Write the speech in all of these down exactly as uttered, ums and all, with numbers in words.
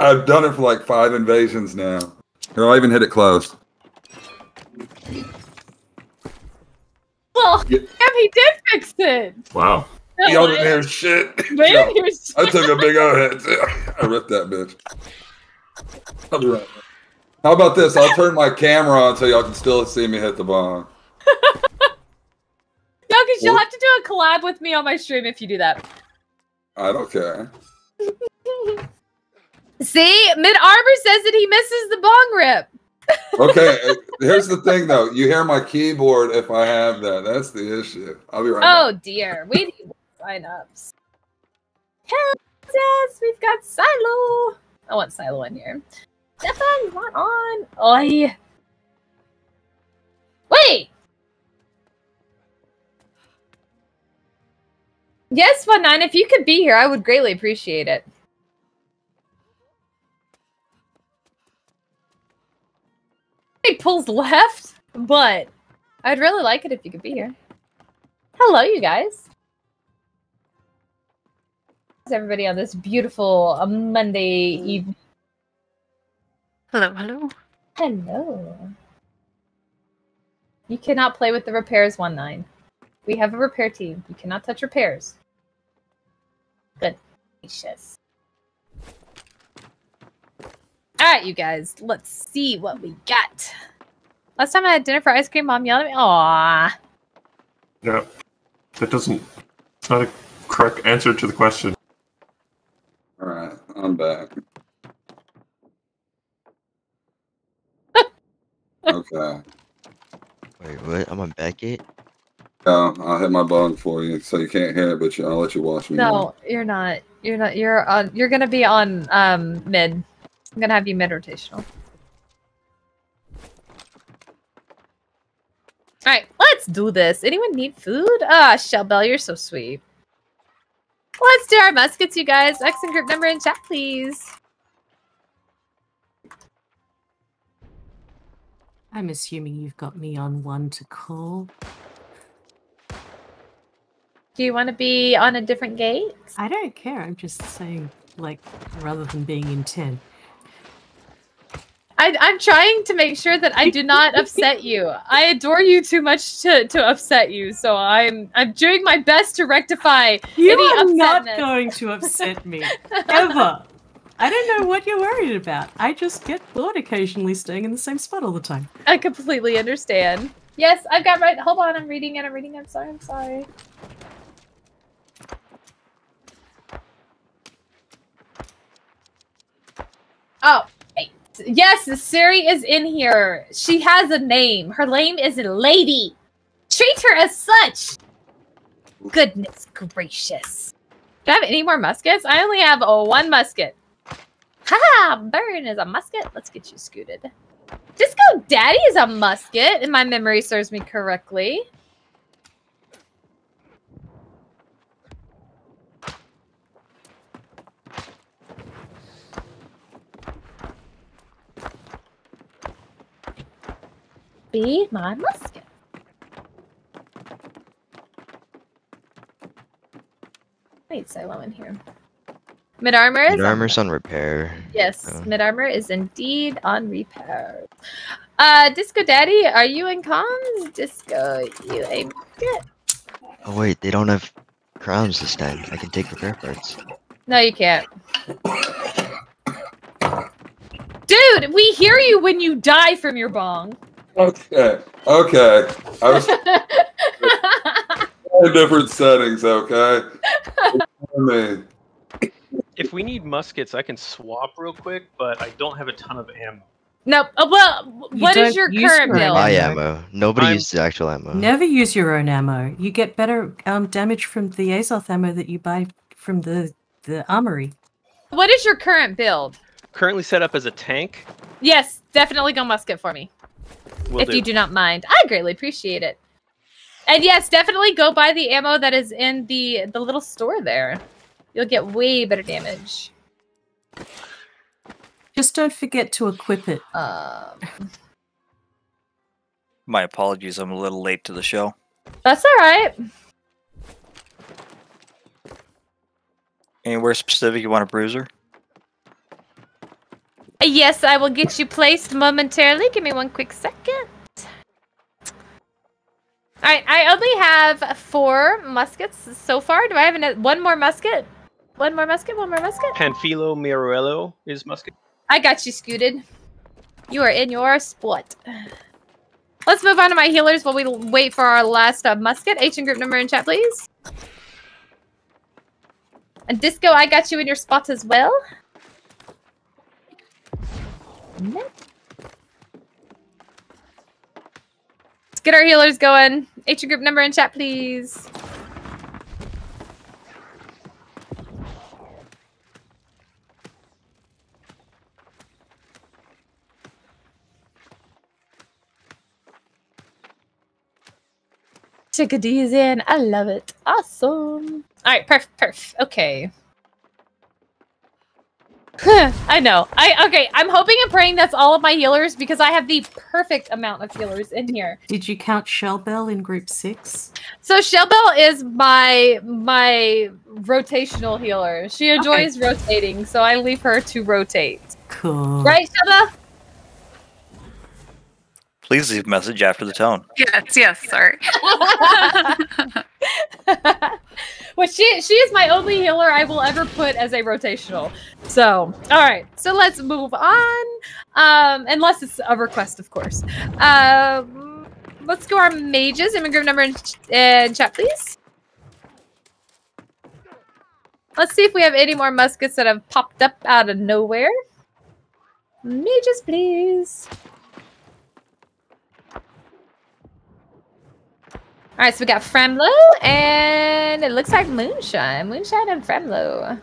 I've done it for like five invasions now. Or I even hit it close. Well, yeah. Damn, he did fix it. Wow. He all didn't hear shit. They didn't hear shit. I took a big old hit. I ripped that bitch. I'll be right back. How about this? I'll turn my camera on so y'all can still see me hit the bomb. No, because you'll have to do a collab with me on my stream if you do that. I don't care. See? Mid-Arbor says that he misses the bong rip. Okay, here's the thing, though. You hear my keyboard if I have that. That's the issue. I'll be right oh, back. Oh, dear. We need sign-ups. Yes, we've got Silo. I want Silo in here. Stefan, not on. Oi. Wait. Yes, one nine, if you could be here, I would greatly appreciate it. He pulls left, but I'd really like it if you could be here. Hello, you guys. How's everybody on this beautiful uh, Monday evening? Hello, hello. Hello. You cannot play with the repairs, one nine. We have a repair team. You cannot touch repairs. Good gracious. Alright, you guys. Let's see what we got. Last time I had dinner for ice cream, Mom yelled at me. Aww. Yeah. That doesn't... It's not a correct answer to the question. Alright, I'm back. Okay. Wait, what? I'm on Beckett? No, I'll hit my bong for you, so you can't hear it, but I'll let you watch me. No, more. You're not. You're not. You're on. You're gonna be on um mid. I'm gonna have you mid rotational. All right, let's do this. Anyone need food? Ah, oh, Shellbell, you're so sweet. Let's do our muskets, you guys. X and group number in chat, please. I'm assuming you've got me on one to call. Do you want to be on a different gate? I don't care. I'm just saying, like, rather than being in ten. I, I'm trying to make sure that I do not upset you. I adore you too much to, to upset you, so I'm I'm doing my best to rectify you any upsetness. You are not going to upset me, ever. I don't know what you're worried about. I just get bored occasionally staying in the same spot all the time. I completely understand. Yes, I've got right. Hold on, I'm reading it. I'm reading it. I'm sorry. I'm sorry. Oh, wait. Yes, Siri is in here. She has a name. Her name is Lady. Treat her as such. Goodness gracious. Do I have any more muskets? I only have oh, one musket. Haha, Burn is a musket. Let's get you scooted. Disco Daddy is a musket, if my memory serves me correctly. Be my musket. Wait, Silo in here. Mid armor is mid armor's on, on repair. Yes, oh. Mid armor is indeed on repair. Uh, Disco Daddy, are you in comms? Disco, you a musket? Oh wait, they don't have crowns this time. I can take repair parts. No, you can't. Dude, we hear you when you die from your bong. Okay, okay. I was four different settings, okay? If we need muskets, I can swap real quick, but I don't have a ton of ammo. No, uh, well, you what is your current build? My ammo. Nobody I'm... uses actual ammo. Never use your own ammo. You get better um, damage from the Azoth ammo that you buy from the, the armory. What is your current build? Currently set up as a tank. Yes, definitely go musket for me. Will if do. you do not mind. I greatly appreciate it. And yes, definitely go buy the ammo that is in the, the little store there. You'll get way better damage. Just don't forget to equip it. Um... My apologies, I'm a little late to the show. That's alright. Anywhere specific you want a bruiser? Yes, I will get you placed momentarily. Give me one quick second. Alright, I only have four muskets so far. Do I have an, one more musket? One more musket, one more musket? Panfilo Mirello is musket. I got you scooted. You are in your spot. Let's move on to my healers while we wait for our last uh, musket. Agent group number in chat, please. And Disco, I got you in your spot as well. Let's get our healers going. Agent group number in chat, please. Chickadee is in. I love it. Awesome. All right, perf, perf. Okay. I know. I okay. I'm hoping and praying that's all of my healers because I have the perfect amount of healers in here. Did you count Shellbell in group six? So Shellbell is my my rotational healer. She enjoys okay. rotating, so I leave her to rotate. Cool. Right, Shellbell? Please leave a message after the tone. Yes, yes, sorry. Well, she she is my only healer I will ever put as a rotational. So, all right. So let's move on. Um, unless it's a request, of course. Um, let's go our mages. Image group number in, ch in chat, please. Let's see if we have any more muskets that have popped up out of nowhere. Mages, please. All right, so we got Fremlo, and it looks like Moonshine. Moonshine and Fremlo.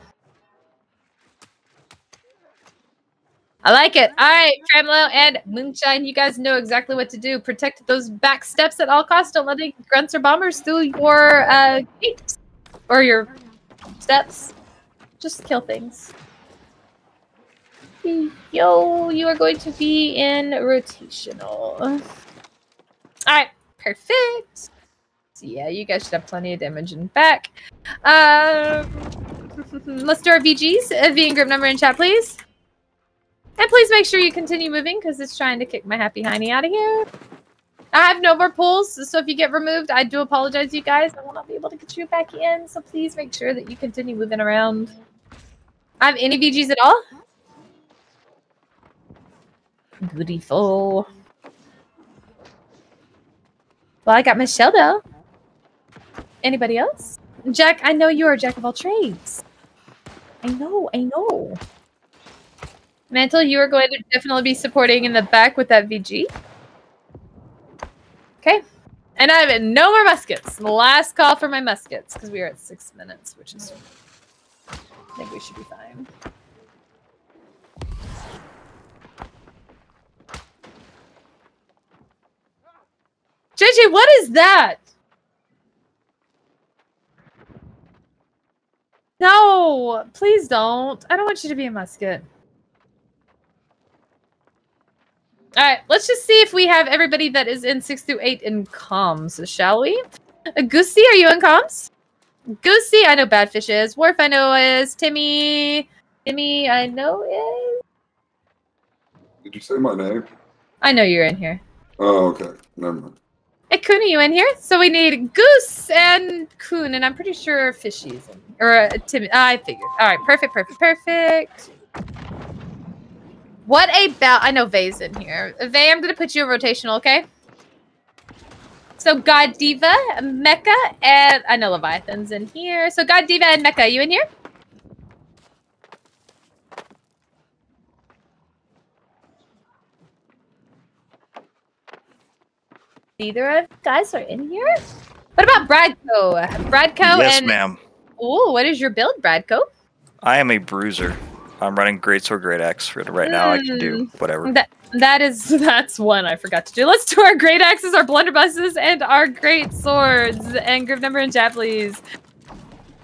I like it. All right, Fremlo and Moonshine, you guys know exactly what to do. Protect those back steps at all costs. Don't let any grunts or bombers through your uh, gates or your steps. Just kill things. Yo, you are going to be in rotational. All right, perfect. Yeah, you guys should have plenty of damage in back. Um, let's do our V Gs. Uh, V and group number in chat, please. And please make sure you continue moving because it's trying to kick my happy hiney out of here. I have no more pulls, so if you get removed, I do apologize, you guys. I will not be able to get you back in, so please make sure that you continue moving around. I have any V Gs at all? Beautiful. Well, I got Michelle, though. Anybody else? Jack, I know you're a jack of all trades. I know, I know. Mantle, you are going to definitely be supporting in the back with that V G. Okay. And I have no more muskets. Last call for my muskets, because we are at six minutes, which is... I think we should be fine. J J, what is that? No, please don't. I don't want you to be a musket. All right, let's just see if we have everybody that is in six through eight in comms, shall we? Uh, Goosey, are you in comms? Goosey, I know Badfish is. Worf, I know is. Timmy, Timmy, I know is. Did you say my name? I know you're in here. Oh, okay. Never mind. Akuna, you in here? So we need Goose and Coon, and I'm pretty sure Fishy's in. Or uh, Timmy. I figured. All right, perfect, perfect, perfect. What about? I know Vay's in here. Vay, I'm going to put you in rotational, okay? So God Diva, Mecha, and I know Leviathan's in here. So God Diva and Mecha, you in here? Either of you guys are in here? What about Bradco? Bradco yes, and... Yes, ma'am. Ooh, what is your build, Bradco? I am a bruiser. I'm running Greatsword, Great Axe right mm. now. I can do whatever. That, that is... That's one I forgot to do. Let's do our Great Axes, our Blunderbusses, and our Great Swords. And group number in chat, please.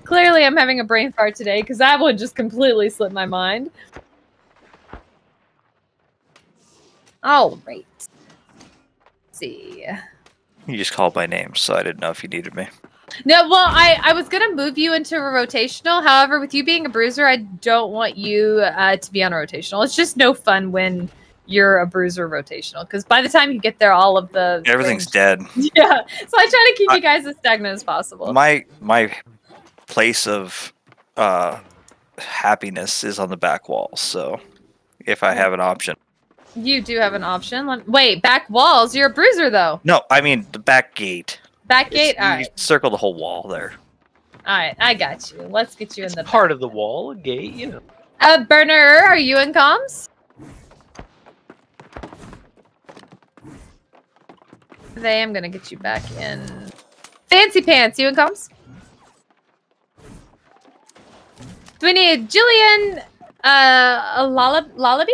Clearly, I'm having a brain fart today, because that one just completely slipped my mind. All right. See. You just called my name, so I didn't know if you needed me. No, well, I, I was going to move you into a rotational. However, with you being a bruiser, I don't want you uh, to be on a rotational. It's just no fun when you're a bruiser rotational. Because by the time you get there, all of the... Everything's dead. Yeah. So I try to keep I, you guys as stagnant as possible. My my place of uh, happiness is on the back wall. So if I have an option. You do have an option. Let, wait, back walls? You're a bruiser, though. No, I mean the back gate. Back gate? All right. Circle the whole wall there. All right, I got you. Let's get you it's in the part back. Of the wall, a gate, you know. Uh, Burner, are you in comms? I am gonna get you back in. Fancy Pants, you in comms? Do we need Jillian, uh, a lullab lullaby?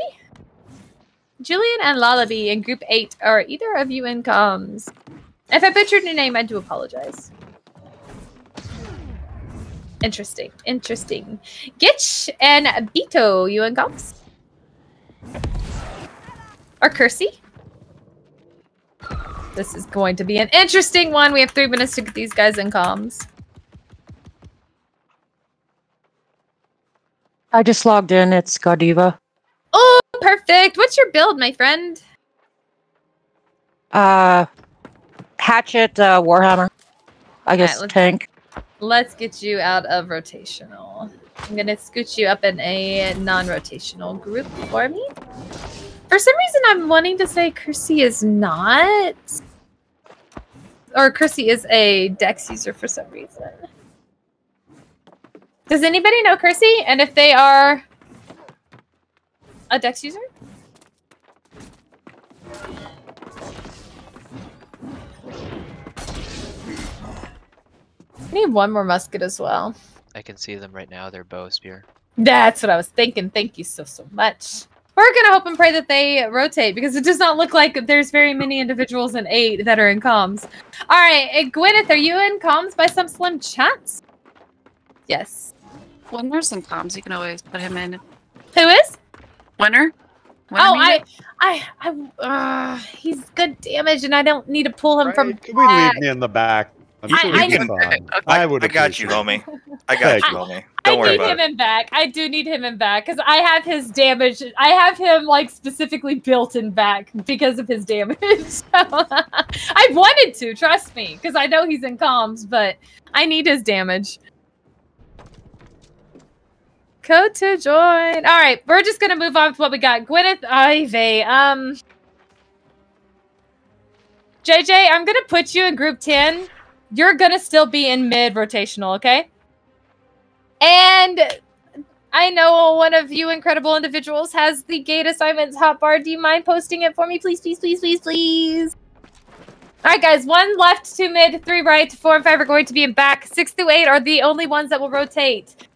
Jillian and Lullaby in group eight are either of you in comms. If I butchered your name, I do apologize. Interesting. Interesting. Gitch and Beto, you in comms? Or Cursey? This is going to be an interesting one. We have three minutes to get these guys in comms. I just logged in. It's Godiva. Oh, perfect. What's your build, my friend? Uh... Hatchet, uh, Warhammer. I guess right, let's, tank. Let's get you out of rotational. I'm gonna scoot you up in a non-rotational group for me. For some reason, I'm wanting to say Cursey is not, or Cursey is a Dex user for some reason. Does anybody know Cursey? And if they are a Dex user? I need one more musket as well. I can see them right now. They're bow spear. That's what I was thinking. Thank you so, so much. We're going to hope and pray that they rotate because it does not look like there's very many individuals in eight that are in comms. All right. Uh, Gwyneth, are you in comms by some slim chance? Yes. Winner's in comms. You can always put him in. Who is? Winner. Winner oh, I, I, I, I, uh, he's good damage and I don't need to pull him right. from Can we leave me in the back? I'm sure I, I, can, okay. I, I got you, homie. I got you, homie. Don't I worry need about him it. in back. I do need him in back because I have his damage. I have him like specifically built in back because of his damage. So, I wanted to, trust me, because I know he's in comms, but I need his damage. Code to join. All right, we're just gonna move on to what we got. Gwyneth, Ivey, um, J J, I'm gonna put you in group ten. You're going to still be in mid-rotational, okay? And I know one of you incredible individuals has the gate assignments hotbar. Do you mind posting it for me? Please, please, please, please, please. All right, guys. One left, two mid, three right, four and five are going to be in back. Six through eight are the only ones that will rotate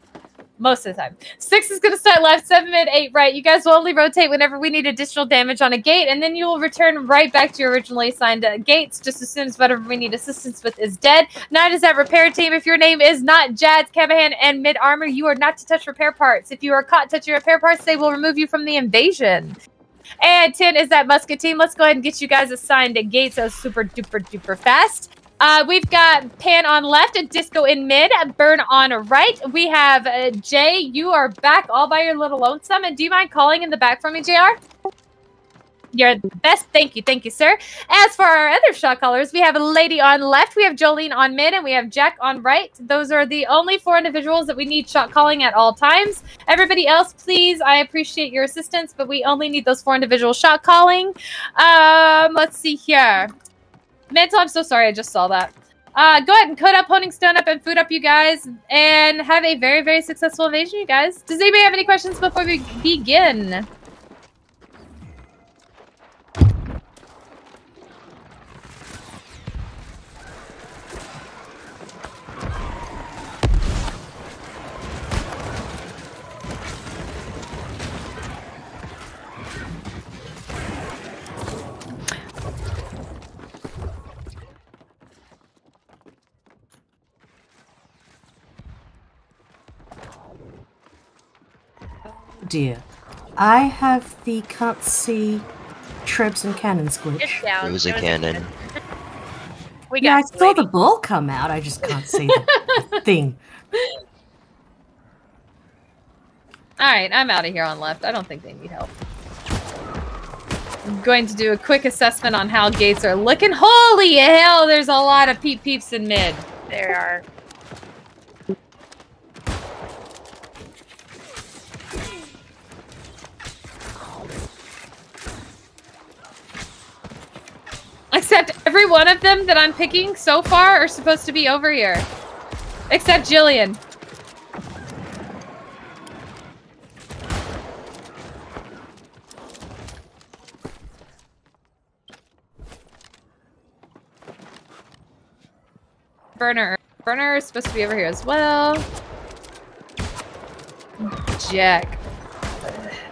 most of the time. Six is going to start left, seven mid, eight right. You guys will only rotate whenever we need additional damage on a gate, and then you will return right back to your originally assigned uh, gates just as soon as whatever we need assistance with is dead. Nine is that repair team. If your name is not Jazz, Cavahan, and Mid Armor, you are not to touch repair parts. If you are caught touching repair parts, they will remove you from the invasion. And ten is that musket team. Let's go ahead and get you guys assigned to gates so super duper duper fast. Uh, we've got Pan on left, Disco in mid, Burn on right. We have uh, Jay, you are back all by your little lonesome. And do you mind calling in the back for me, J R? You're the best. Thank you. Thank you, sir. As for our other shot callers, we have a lady on left, we have Jolene on mid, and we have Jack on right. Those are the only four individuals that we need shot calling at all times. Everybody else, please, I appreciate your assistance, but we only need those four individuals shot calling. Um, let's see here. Mental, I'm so sorry. I just saw that. Uh, go ahead and code up, honing stone up, and food up, you guys. And have a very, very successful invasion, you guys. Does anybody have any questions before we begin? Dear. I have the can't see trebs and cannons glitch. It was a cannon. We got yeah, I saw lady. the ball come out. I just can't see the thing. All right, I'm out of here on left. I don't think they need help. I'm going to do a quick assessment on how gates are looking. Holy hell, there's a lot of peep peeps in mid. There are. Except every one of them that I'm picking so far are supposed to be over here. Except Jillian. Burner. Burner is supposed to be over here as well. Jack.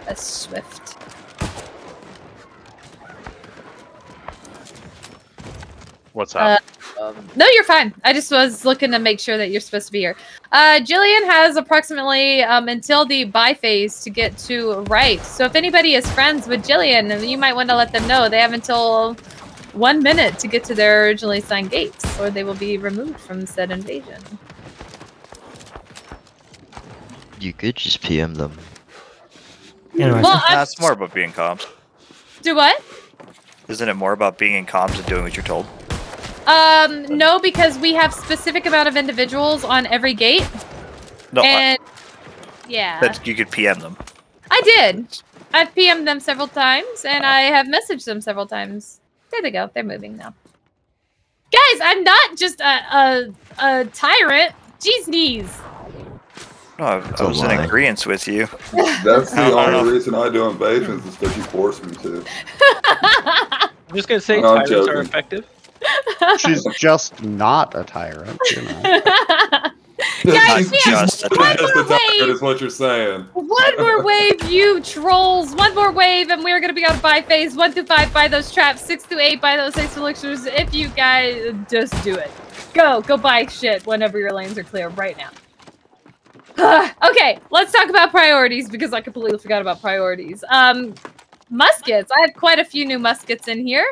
A swift. What's up? Uh, um, no, you're fine. I just was looking to make sure that you're supposed to be here. Uh, Jillian has approximately um, until the buy phase to get to right. So if anybody is friends with Jillian, you might want to let them know. They have until one minute to get to their originally assigned gates, or they will be removed from said invasion. You could just P M them. Anyway, well, that's more about being comms. Do what? Isn't it more about being in comms and doing what you're told? Um, no, because we have specific amount of individuals on every gate. No, and I, yeah. But you could P M them. I did. I've P M'd them several times, and uh, I have messaged them several times. There they go. They're moving now. Guys, I'm not just a a, a tyrant. Jeez knees. No, I, I was lie. in agreement with you. That's the only reason I do invasions is because you force me to. I'm just going to say no, tyrants are effective. She's just not a tyrant, you know. Guys, we have one more wave. Is what you're saying. One more wave, you trolls. One more wave, and we're gonna be on buy phase one through five. Buy those traps. Six through eight. Buy those six elixirs. If you guys just do it, go, go buy shit whenever your lanes are clear right now. Okay, let's talk about priorities because I completely forgot about priorities. Um, muskets. I have quite a few new muskets in here.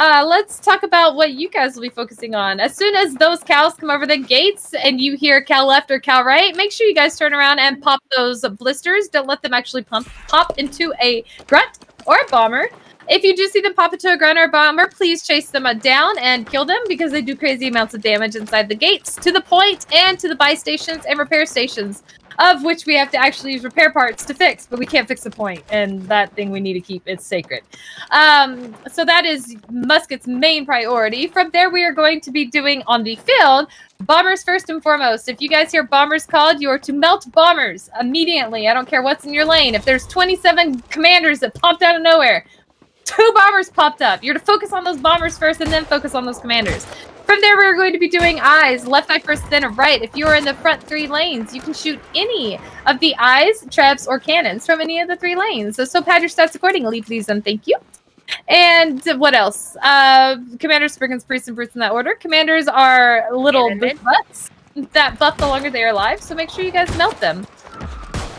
Uh, let's talk about what you guys will be focusing on. As soon as those cows come over the gates and you hear cow left or cow right, make sure you guys turn around and pop those blisters. Don't let them actually pump, pop into a grunt or a bomber. If you do see them pop into a grunt or a bomber, please chase them down and kill them because they do crazy amounts of damage inside the gates to the point and to the buy stations and repair stations, of which we have to actually use repair parts to fix, but we can't fix the point, and that thing we need to keep, it's sacred. Um, so that is Musket's main priority. From there, we are going to be doing on the field, bombers first and foremost. If you guys hear bombers called, you are to melt bombers immediately. I don't care what's in your lane. If there's twenty-seven commanders that popped out of nowhere, two bombers popped up. You're to focus on those bombers first and then focus on those commanders. From there, we're going to be doing eyes, left eye first, then right. If you are in the front three lanes, you can shoot any of the eyes, traps, or cannons from any of the three lanes. So, so pad your stats accordingly, please, and thank you. And what else? Uh, commanders, brigands, priests, and brutes in that order. Commanders are little big butts that buff the longer they are alive, so make sure you guys melt them.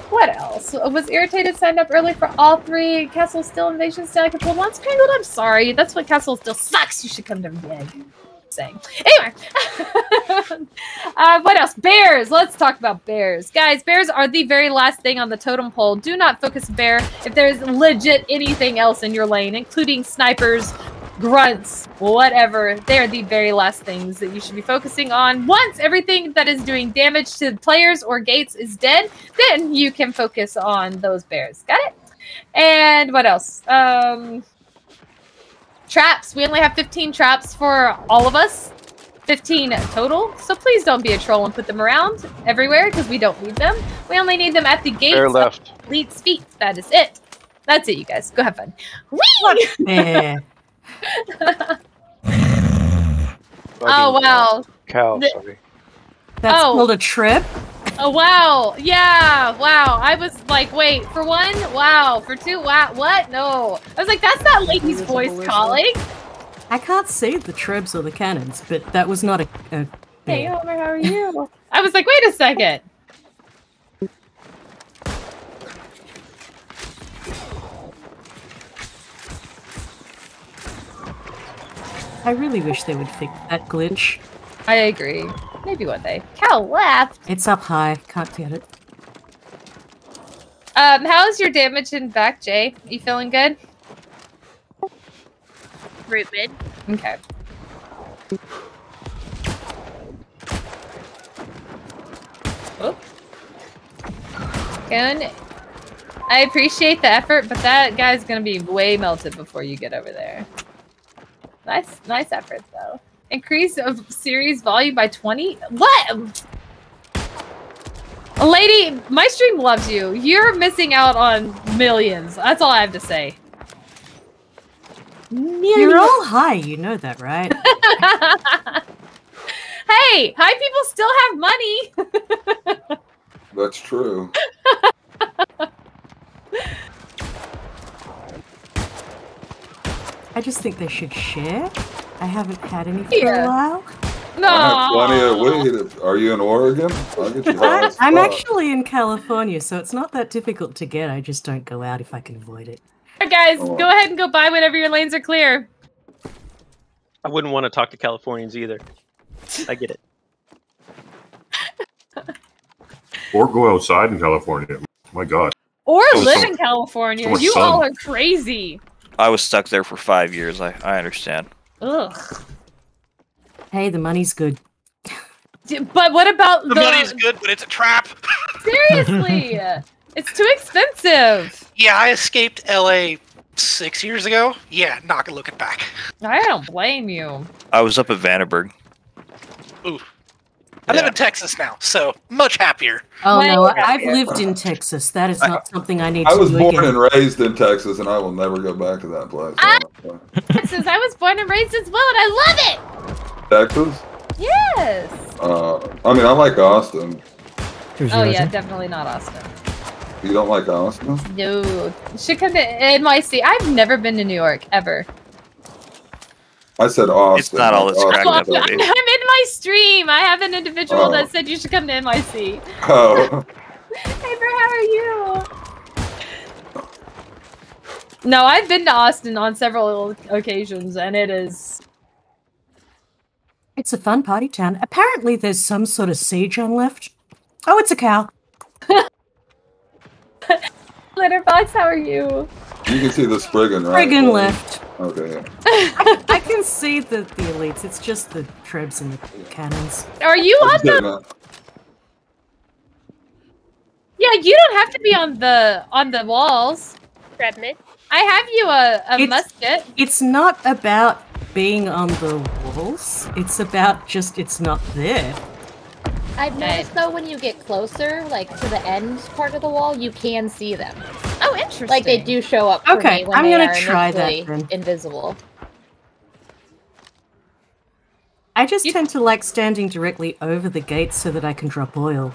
What else? Was irritated, signed up early for all three. Castle still invasion style control. Once crangled, I'm sorry. That's what Castle still sucks. You should come to Meg. Saying. Anyway, uh, what else? Bears. Let's talk about bears. Guys, bears are the very last thing on the totem pole. Do not focus bear if there's legit anything else in your lane, including snipers, grunts, whatever. They are the very last things that you should be focusing on. Once everything that is doing damage to players or gates is dead, then you can focus on those bears. Got it? And what else? Um... Traps. We only have fifteen traps for all of us. fifteen total. So please don't be a troll and put them around everywhere because we don't need them. We only need them at the gates. Bear left. Leads feet. That is it. That's it, you guys. Go have fun. Whee! Oh, wow. Cow, sorry. That's oh. called a trip? Oh, wow. Yeah. Wow. I was like, wait, for one? Wow. For two? Wow. What? No. I was like, that's not lady's voice calling. I can't see the tribs or the cannons, but that was not a... a hey, Homer, how are you? I was like, wait a second. I I really wish they would fix that glitch. I agree. Maybe one day. Cal left! It's up high. Can't get it. Um, how's your damage in back, Jay? You feeling good? Root mid. Okay. Oop. Going. I appreciate the effort, but that guy's gonna be way melted before you get over there. Nice, nice effort though. Increase of series volume by twenty? What? Lady, my stream loves you. You're missing out on millions. That's all I have to say. Millions. You're all high, you know that, right? Hey, high people still have money. That's true. I just think they should share. I haven't had any for yeah. a while. No. I have plenty of weed. Are you in Oregon? I'll get you high. I'm actually in California, so it's not that difficult to get. I just don't go out if I can avoid it. All right, guys, oh. go ahead and go buy whenever your lanes are clear. I wouldn't want to talk to Californians either. I get it. Or go outside in California. My God. Or live in California. You all are crazy. I was stuck there for five years. I, I understand. Ugh. Hey, the money's good. But what about the... The money's good, but it's a trap. Seriously. It's too expensive. Yeah, I escaped L A six years ago. Yeah, not gonna look it back. I don't blame you. I was up at Vandenberg. Ooh. I yeah. live in Texas now, so much happier. Oh, no, I've lived in Texas. That is not I, something I need I to do I was born again. and raised in Texas, and I will never go back to that place. I, Texas, I was born and raised as well, and I love it! Texas? Yes! Uh, I mean, I like Austin. Here's oh, yeah, definitely not Austin. You don't like Austin? No. You should come to N Y C. I've never been to New York, ever. I said Austin. It's not all it's cracked up to be. I'm in my stream. I have an individual oh. that said you should come to N Y C. Oh. Amber, how are you? No, I've been to Austin on several occasions, and it is... It's a fun party town. Apparently there's some sort of siege on left. Oh, it's a cow. Litterbox, how are you? You can see the Spriggan, right? Spriggan left. Okay, yeah. I, I can see the, the elites. It's just the trebs and the cannons. Are you on the... Yeah, you don't have to be on the on the walls. Treb mid. I have you a, a it's, musket. It's not about being on the walls. It's about just it's not there. I've noticed though when you get closer, like to the end part of the wall, you can see them. Oh, interesting. Like they do show up. For okay, me when I'm they gonna are try that. Then. Invisible. I just you tend to like standing directly over the gate so that I can drop oil.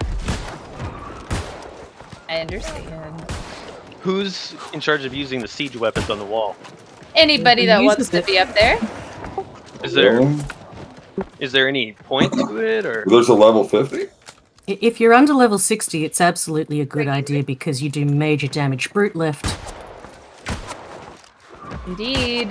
I understand. Who's in charge of using the siege weapons on the wall? Anybody that wants it. to be up there. Is there? Is there any point to it, or there's a level fifty? If you're under level sixty, it's absolutely a good idea because you do major damage. Brute left. Indeed.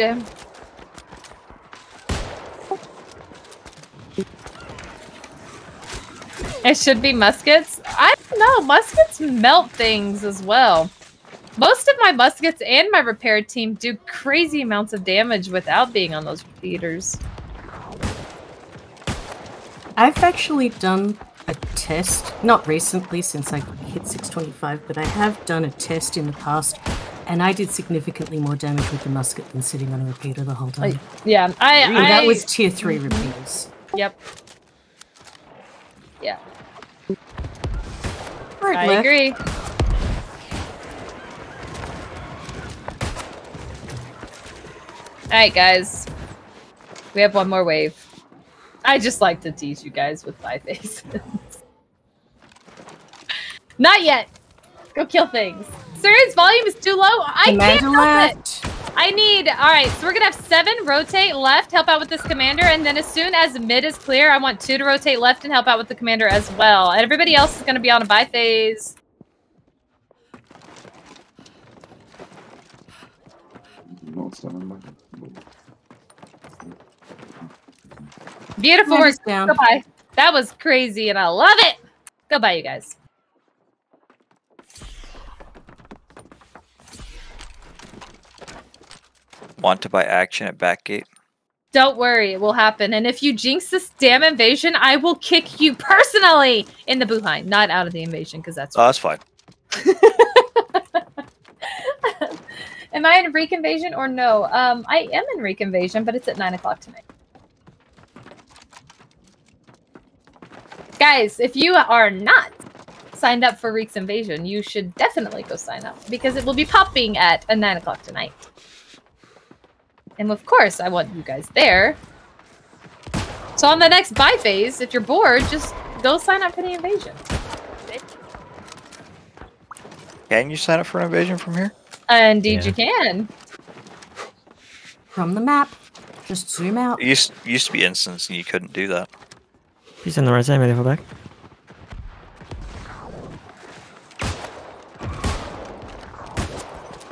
It should be muskets. I don't know. Muskets melt things as well. Most of my muskets and my repair team do crazy amounts of damage without being on those repeaters. I've actually done a test, not recently since I hit six twenty-five, but I have done a test in the past, and I did significantly more damage with the musket than sitting on a repeater the whole time. I, yeah, I, I... That was tier three repeaters. Yep. Yeah. Right, I left. agree. Alright, guys. We have one more wave. I just like to tease you guys with my faces. Not yet. Go kill things. Sirius volume is too low. I commander can't help left. it. I need... Alright, so we're going to have seven rotate left, help out with this commander, and then as soon as mid is clear, I want two to rotate left and help out with the commander as well. And everybody else is going to be on a buy phase. Beautiful work. Goodbye. That was crazy, and I love it. Goodbye, you guys. Want to buy action at Backgate? Don't worry, it will happen. And if you jinx this damn invasion, I will kick you personally in the behind, not out of the invasion, because that's. Oh, that's fine. Am I in Reek invasion or no? Um, I am in Reek invasion, but it's at nine o'clock tonight. Guys, if you are not signed up for Reek's invasion, you should definitely go sign up because it will be popping at a nine o'clock tonight. And of course, I want you guys there. So on the next buy phase, if you're bored, just go sign up for the invasion. Can you sign up for an invasion from here? Indeed, yeah. You can. From the map, just zoom out. It used, used to be instance, and you couldn't do that. He's on the right side, ready for back.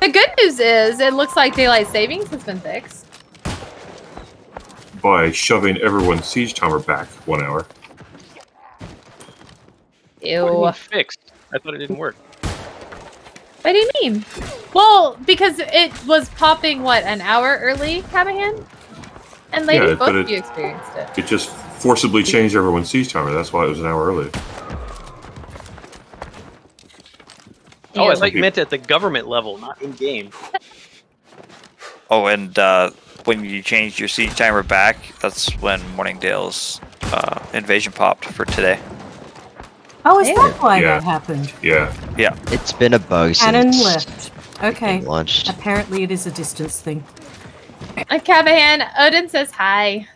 The good news is, it looks like daylight savings has been fixed. By shoving everyone's siege timer back one hour. Ew. What do you mean fixed? I thought it didn't work. What do you mean? Well, because it was popping, what, an hour early, Cabahan? And lady, yeah, both of you experienced it. It just forcibly changed everyone's siege timer. That's why it was an hour early. Oh, I thought you meant at the government level, not in game. Oh, and uh, when you changed your siege timer back, that's when Morningdale's uh, invasion popped for today. Oh, is yeah. that why yeah. that happened? Yeah. Yeah. It's been a bug Cannon since lift. Okay. Launched. Apparently, it is a distance thing. Uh, Cabahan, Odin says hi.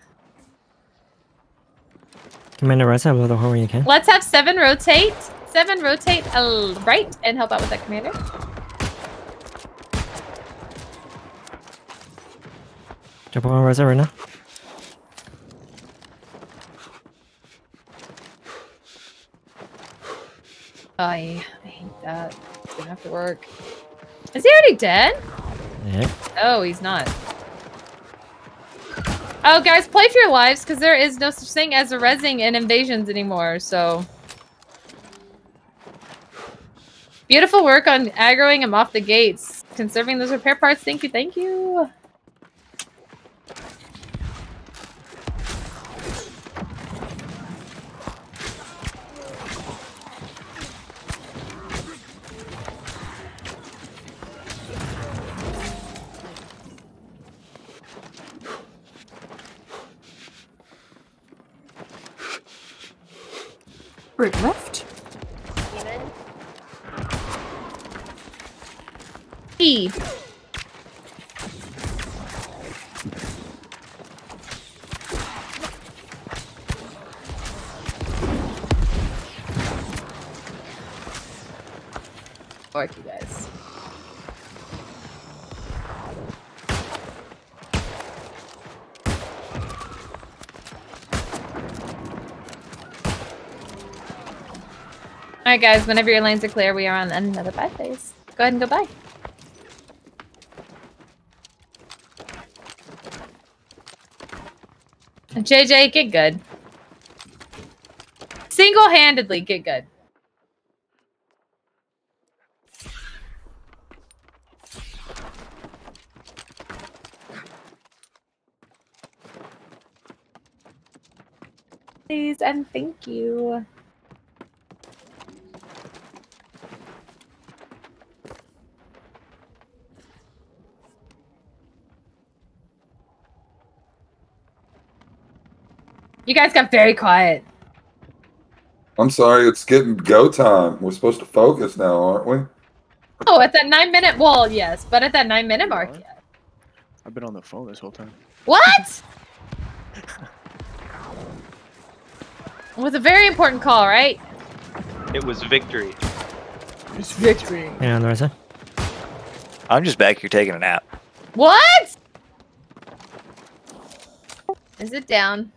Commander, right side, blow the horn when you can. Let's have seven rotate. Seven rotate uh, right and help out with that, Commander. Jump on right side right now. I hate that. It's gonna have to work. Is he already dead? Yeah. Oh, he's not. Oh, guys, play for your lives, because there is no such thing as a rezzing in invasions anymore, so... Beautiful work on aggroing him off the gates. Conserving those repair parts, thank you, thank you! Brick left. E. Work, you guys. Alright guys, whenever your lanes are clear, we are on another buy phase. Go ahead and go buy. J J, get good. Single-handedly, get good. Please and thank you. You guys got very quiet. I'm sorry, it's getting go time. We're supposed to focus now, aren't we? Oh, at that nine minute wall, yes, but at that nine minute mark, yes. Yeah. I've been on the phone this whole time. What? It was a very important call, right? It was victory. It's victory. Hang on, Larissa. I'm just back here taking a nap. What? Is it down?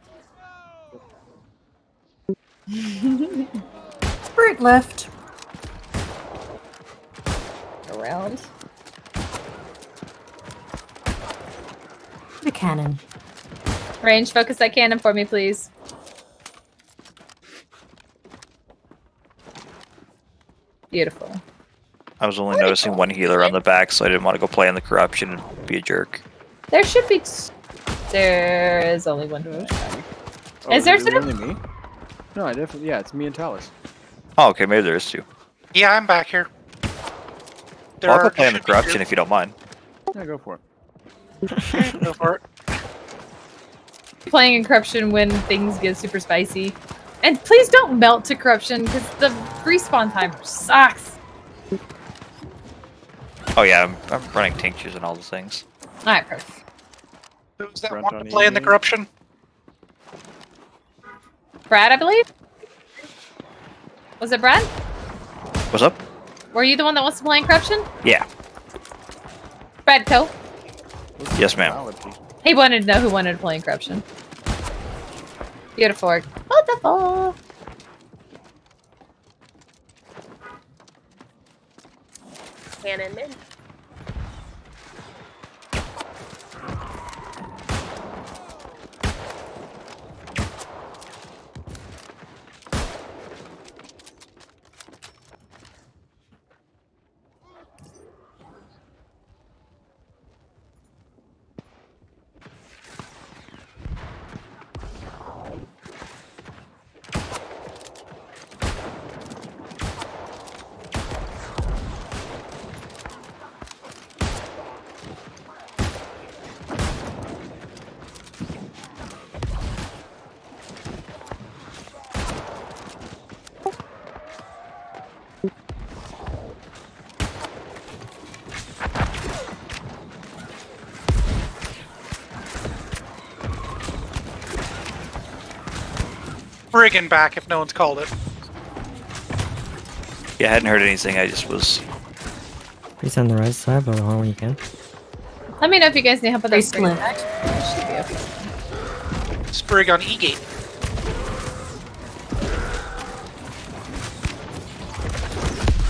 Brick left. Around. The cannon. Range, focus that cannon for me, please. Beautiful. I was only Beautiful. noticing one healer on the back, so I didn't want to go play in the corruption and be a jerk. There should be... There is only one healer. Oh, is there is only me? No, I definitely... Yeah, it's me and Talus. Oh, okay, maybe there is two. Yeah, I'm back here. There well, I'll go play in the corruption if you don't mind. Yeah, go for it. Go for it. Playing in corruption when things get super spicy. And please don't melt to corruption, because the respawn time sucks. Oh yeah, I'm, I'm running tinctures and all those things. Alright, perfect. Who's that want to play in the corruption? Brad, I believe? Was it Brad? What's up? Were you the one that wants to play in corruption? Yeah. Brad Coe? Yes, ma'am. He wanted to know who wanted to play in corruption. Beautiful. Beautiful. Cannon mid. Friggin' back if no one's called it. Yeah, I hadn't heard anything, I just was... He's on the right side, but on when you can. Let me know if you guys need help with that split. That should be okay. Sprig on E-gate.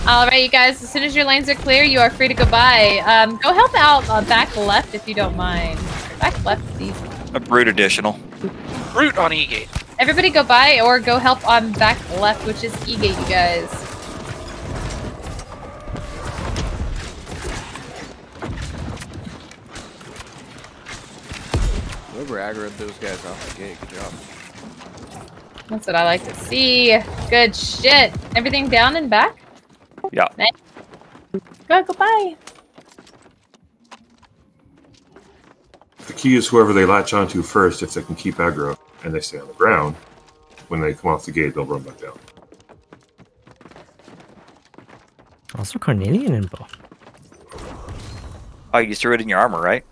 Alright, you guys, as soon as your lanes are clear, you are free to go by. Um, go help out uh, back left if you don't mind. Back left is easy. A brute additional. Brute on E-gate. Everybody go by or go help on back left, which is E-gate, you guys. Whoever aggroed those guys off the gate, good job. That's what I like to see. Good shit. Everything down and back? Yeah. Nice. Go, go by. The key is whoever they latch onto first, if they can keep aggro. And they stay on the ground, when they come off the gate, they'll run back down. Also Carnelian info. Oh, you threw it in your armor, right?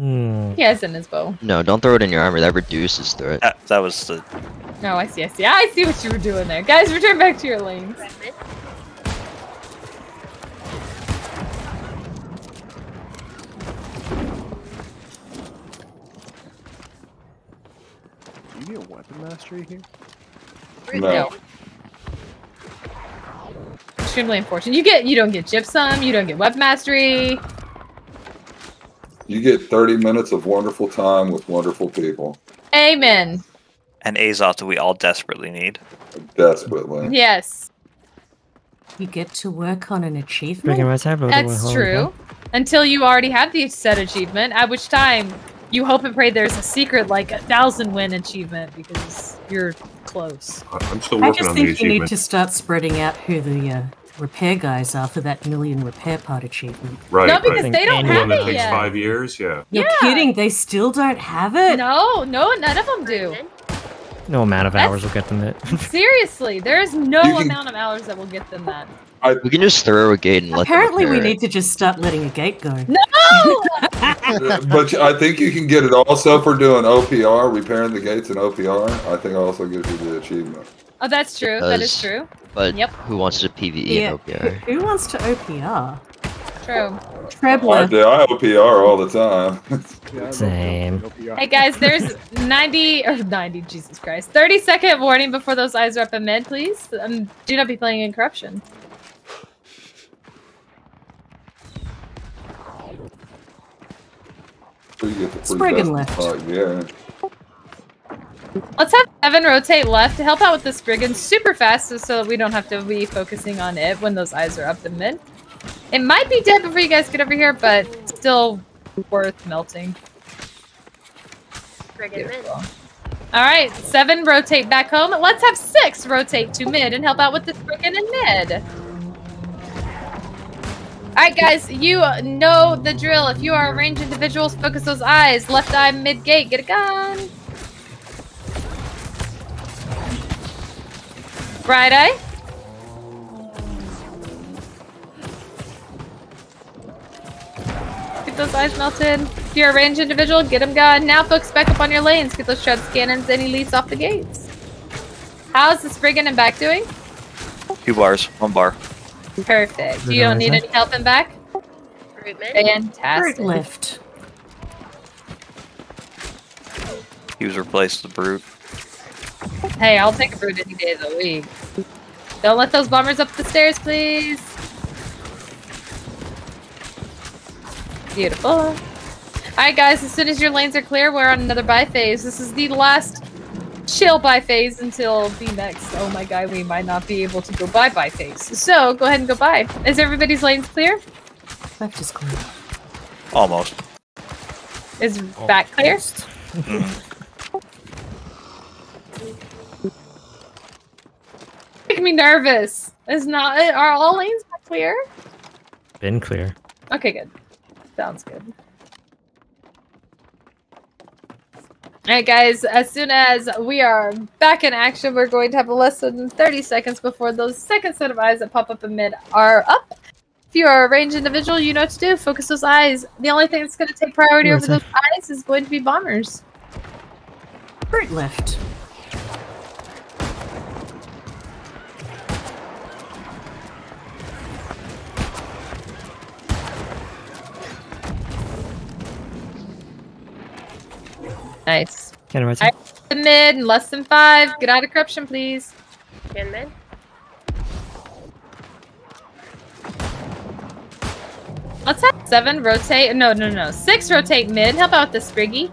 Mm. He has in his bow. No, don't throw it in your armor, that reduces threat. That, that was the... No, I see, I see. I see what you were doing there. Guys, return back to your lanes. Mastery here? No. Extremely unfortunate. You get you don't get gypsum, you don't get web mastery. You get thirty minutes of wonderful time with wonderful people. Amen. And Azoth that we all desperately need. Desperately. Yes. You get to work on an achievement. That's true. Until you already have the set achievement, at which time you hope and pray there's a secret, like a thousand win achievement, because you're close. I'm still working I just on think the you need to start spreading out who the uh, repair guys are for that million repair part achievement. Right. No, because right. they don't have it yet. Five years, yeah. You're yeah. kidding? They still don't have it? No, no, none of them do. No amount of That's... hours will get them it. Seriously, there is no can... amount of hours that will get them that. I, we can just throw a gate and let Apparently, them we need to just start letting a gate go. No! But I think you can get it also for doing O P R, repairing the gates in O P R. I think also gives you the achievement. Oh, that's true. That is true. But yep. who wants to PvE yeah. in O P R? Who, who wants to O P R? True. Trebler. I, do, I O P R all the time. Same. Hey guys, there's ninety, or ninety, Jesus Christ. thirty second warning before those eyes are up in mid, please. Um, do not be playing in corruption. Spriggan left. Part, yeah. Let's have Evan rotate left to help out with the Spriggan super fast so that we don't have to be focusing on it when those eyes are up in mid. It might be dead before you guys get over here, but still worth melting. Spriggan mid. Alright, seven rotate back home. Let's have six rotate to mid and help out with the Spriggan in mid. Alright guys, you know the drill. If you are a ranged individuals, focus those eyes. Left eye mid gate, get a gun. Right eye. Get those eyes melted. If you're a ranged individual, get them gone. Now focus back up on your lanes. Get those shred cannons and elites off the gates. How's the Spriggan and back doing? Two bars, one bar. Perfect. You don't need any help in back? Fantastic. Brute lift. He was replaced with Brute. Hey, I'll take a Brute any day of the week. Don't let those bombers up the stairs, please. Beautiful. Alright guys, as soon as your lanes are clear, we're on another buy phase. This is the last chill buy phase until the next. Oh my god, we might not be able to go buy buy phase. So go ahead and go buy. Is everybody's lanes clear? Left is clear. Almost. Is Almost. back clear? Make me nervous. Is not are all lanes clear? Been clear. Okay, good. Sounds good. Alright guys, as soon as we are back in action, we're going to have less than thirty seconds before those second set of eyes that pop up in mid are up. If you are a ranged individual, you know what to do. Focus those eyes. The only thing that's going to take priority over those eyes is going to be bombers. Right left. Nice. Can right right, the mid, less than five. Get out of corruption, please. Can mid. Let's have seven rotate. No, no, no. Six rotate mid. Help out with the Spriggy.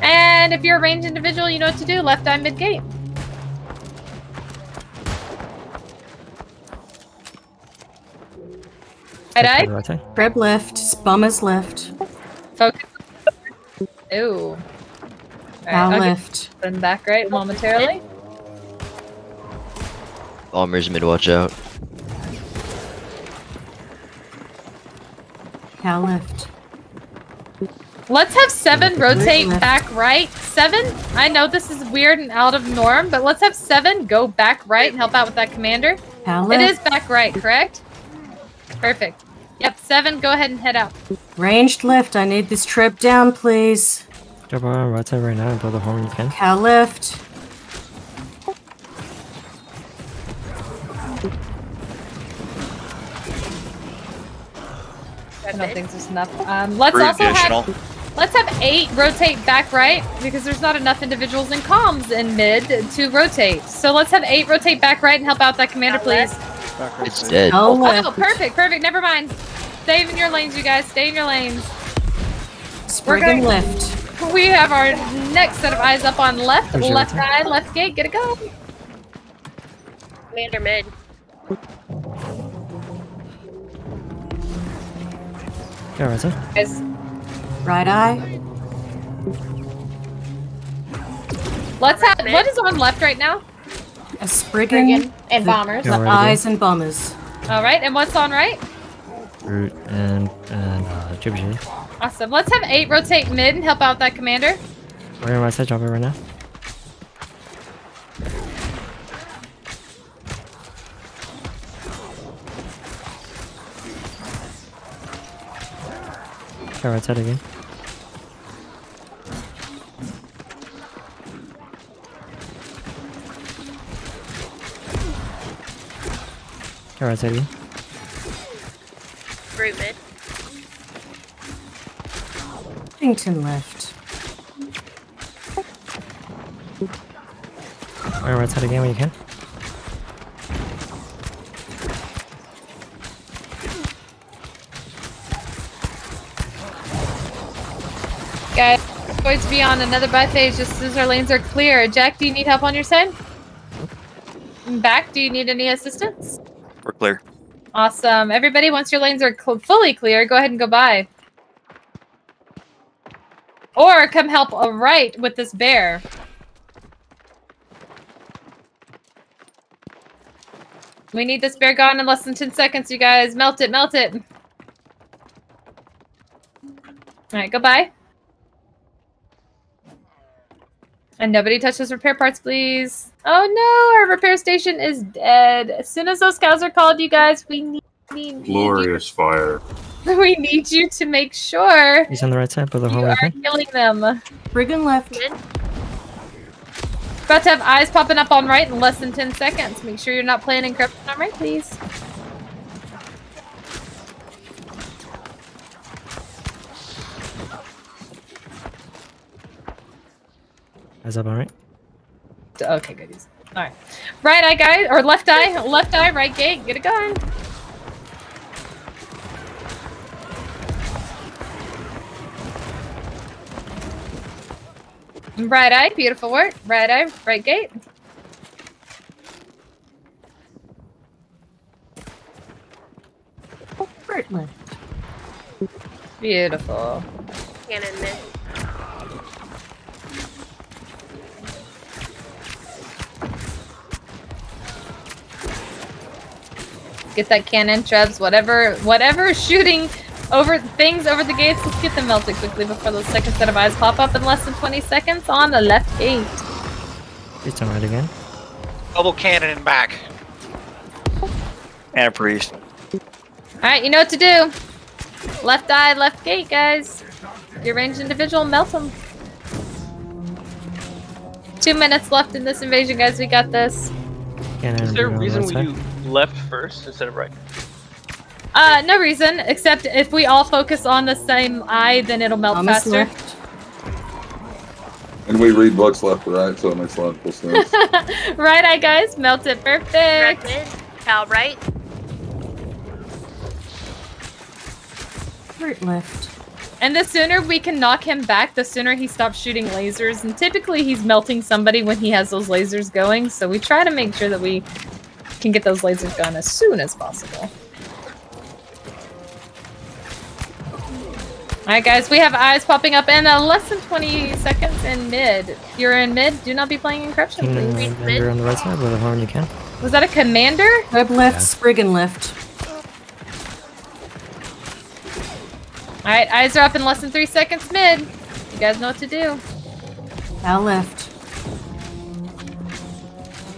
And if you're a ranged individual, you know what to do. Left eye mid gate. Right eye. Right Grab left. Bombers left. Focus. Ooh. Right, I'll left. Then back right momentarily. Bombers mid, watch out. Now left. Let's have seven rotate left. back right. Seven, I know this is weird and out of norm, but let's have seven go back right and help out with that commander. Now left. It is back right, correct? Perfect. Yep, seven, go ahead and head out. Ranged left, I need this trip down, please. Jump on right side right now and blow the horn you can. Cow left. I don't think there's enough. Um, let's Free also additional. have let's have eight rotate back right because there's not enough individuals in comms in mid to rotate. So let's have eight rotate back right and help out that commander, please. It's dead. Oh, oh, perfect, perfect. Never mind. Stay in your lanes, you guys. Stay in your lanes. Spriggan left. We have our next set of eyes up on left. There's left eye, left gate. Get it go. Commander mid. Yeah, right side. Guys. Right eye. Let's have. What is on left right now? A Spriggan, Spriggan and bombers. The, the eyes and bombers. All right, and what's on right? Root and and uh, J B G. Awesome. Let's have eight rotate mid and help out that commander. We're on my side, drop it right now. Go right side again. Go right side again. Root mid. Washington left. Alright, right side again when you can. guys. Boys be on another by phase just as soon as our lanes are clear. Jack, do you need help on your side? Back, do you need any assistance? We're clear. Awesome. Everybody, once your lanes are cl- fully clear, go ahead and go by. Or come help a right with this bear. We need this bear gone in less than ten seconds, you guys. Melt it, melt it. Alright, goodbye. And nobody touch those repair parts, please. Oh no, our repair station is dead. As soon as those cows are called, you guys, we need, need, need glorious you. Fire. We need you to make sure he's on the right side, but the whole way. You are killing them. Brigand left. About to have eyes popping up on right in less than ten seconds. Make sure you're not playing encryption on right, please. Is that all right? Okay, goodies. All right, right eye guys, or left eye, left eye, right gate. Get it going. Right eye, beautiful work. Right eye, right gate. Oh, right left. Beautiful. Cannon miss. Get that cannon, trebs, whatever, whatever shooting over things over the gates. Let's get them melted quickly before those second set of eyes pop up in less than twenty seconds on the left gate. It's turn right again. Double cannon and back. And a priest. Alright, you know what to do. Left eye, left gate, guys. Your ranged individual, melt them. Two minutes left in this invasion, guys. We got this. Cannon. Is there a reason we do left first instead of right? Uh, no reason, except if we all focus on the same eye, then it'll melt Thomas faster. Left. And we read books left to right, so it makes logical sense. Right eye, guys, melt it, perfect. Right mid, cow right. Right left. And the sooner we can knock him back, the sooner he stops shooting lasers. And typically he's melting somebody when he has those lasers going, so we try to make sure that we can get those lasers gone as soon as possible. Alright guys, we have eyes popping up in uh, less than twenty seconds in mid. If you're in mid, do not be playing encryption, please. Uh, you're on the right side with a horn you can. Was that a commander? Web left, yeah. Spriggan left. Alright, eyes are up in less than three seconds mid. You guys know what to do. Now left.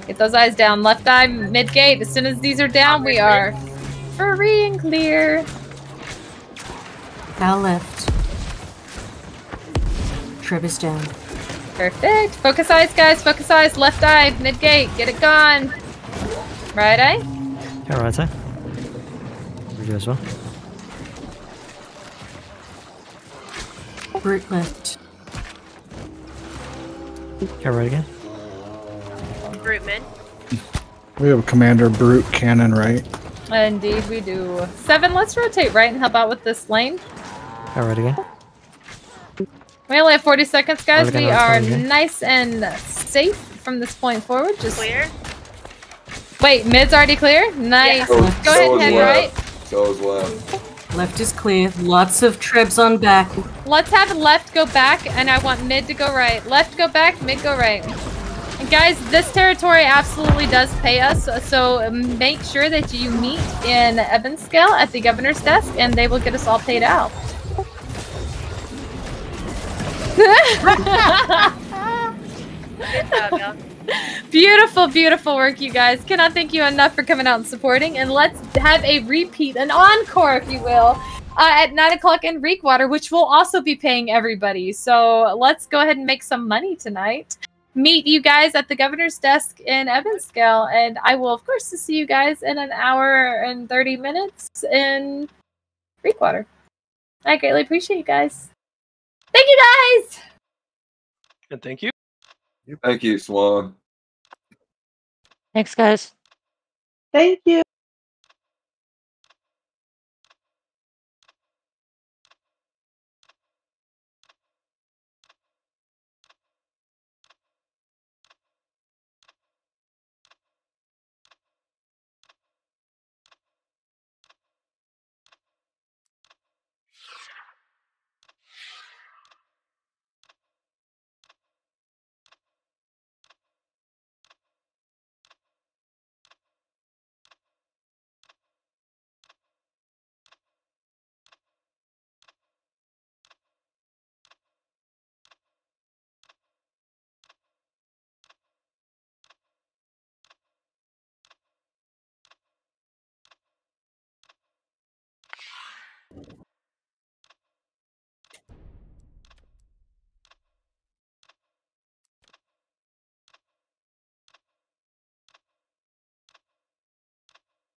Get those eyes down. Left eye, mid gate. As soon as these are down, we are free and clear. Now left. Trib is down. Perfect. Focus eyes, guys. Focus eyes. Left eye, mid gate. Get it gone. Right eye. Yeah, right eye. We do as well. Root left. Yeah, right again. Brute mid. We have a commander, brute, cannon, right? Indeed, we do. Seven, let's rotate right and help out with this lane. Alright again. We only have forty seconds, guys. Right, we are nice and safe from this point forward. Just clear. Wait, mid's already clear? Nice. Yeah. Go, go so ahead and head right. So is left. Left is clear. Lots of trebs on back. Let's have left go back, and I want mid to go right. Left go back, mid go right. Guys, this territory absolutely does pay us, so make sure that you meet in Ebonscale at the governor's desk, and they will get us all paid out. Good job, y'all. Beautiful, beautiful work, you guys. Cannot thank you enough for coming out and supporting, and let's have a repeat, an encore, if you will, Uh, at nine o'clock in Reekwater, which will also be paying everybody. So let's go ahead and make some money tonight. Meet you guys at the governor's desk in Ebonscale, and I will, of course, see you guys in an hour and thirty minutes in Reekwater. I greatly appreciate you guys. Thank you, guys! And thank you. Thank you, Swan. Thanks, guys. Thank you.